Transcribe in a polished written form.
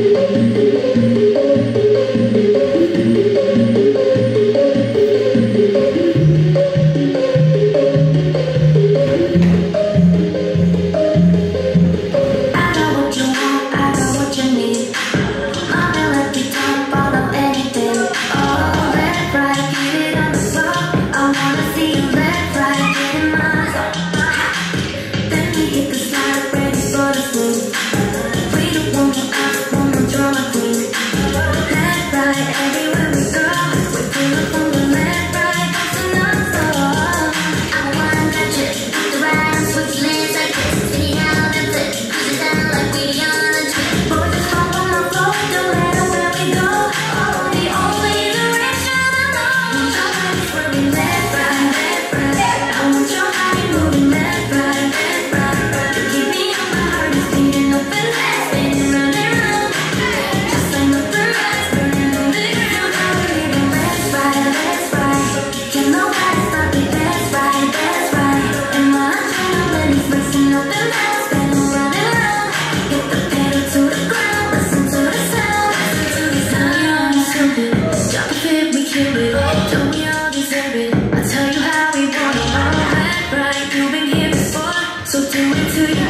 I'll tell you how we want it. All left, right, you've been here before, so do it to you.